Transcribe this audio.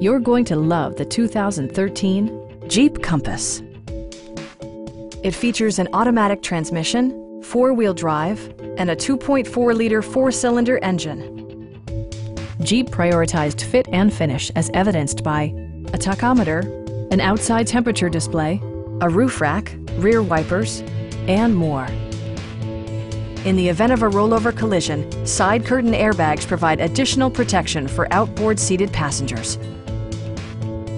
You're going to love the 2013 Jeep Compass. It features an automatic transmission, four-wheel drive, and a 2.4-liter four-cylinder engine. Jeep prioritized fit and finish as evidenced by a tachometer, an outside temperature display, a roof rack, rear wipers, and more. In the event of a rollover collision, side curtain airbags provide additional protection for outboard seated passengers.